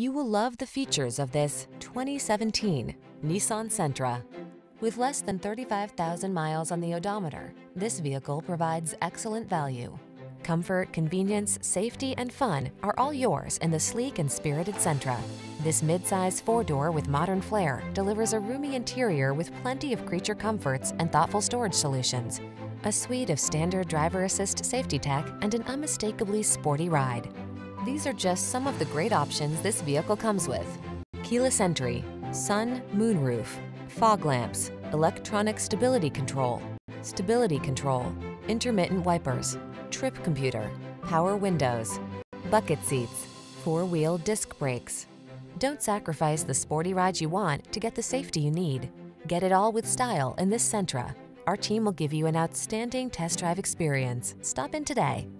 You will love the features of this 2017 Nissan Sentra. With less than 35,000 miles on the odometer, this vehicle provides excellent value. Comfort, convenience, safety, and fun are all yours in the sleek and spirited Sentra. This midsize four-door with modern flair delivers a roomy interior with plenty of creature comforts and thoughtful storage solutions, a suite of standard driver assist safety tech, and an unmistakably sporty ride. These are just some of the great options this vehicle comes with: keyless entry, sun, moonroof, fog lamps, electronic stability control, intermittent wipers, trip computer, power windows, bucket seats, four-wheel disc brakes. Don't sacrifice the sporty ride you want to get the safety you need. Get it all with style in this Sentra. Our team will give you an outstanding test drive experience. Stop in today.